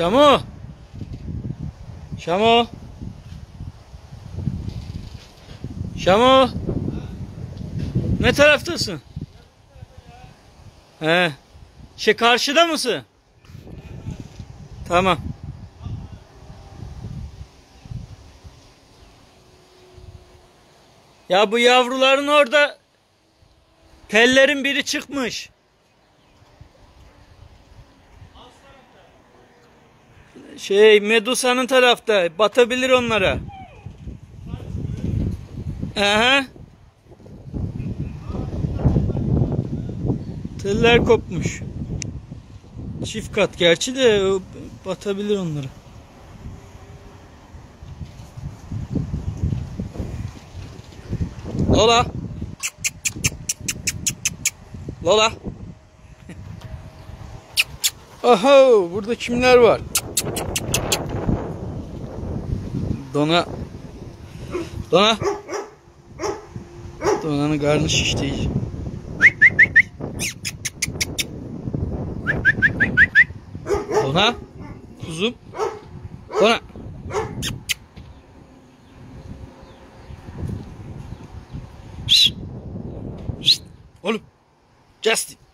¿Llamó? ¿Llamó? ¿Llamó? Ne taraftasın? He. Şey karşıda mısın? Tamam. Ya bu yavruların orada tellerin biri çıkmış. Şey Medusa'nın tarafta batabilir onlara. Aha. Teller kopmuş. Çift kat gerçi de batabilir onlara. Lola. Lola. Oho, burada kimler var? Dona. Dona. Dona'nın karnı şişti iyice. Dona. Kuzum. Dona. Oğlum. Justin.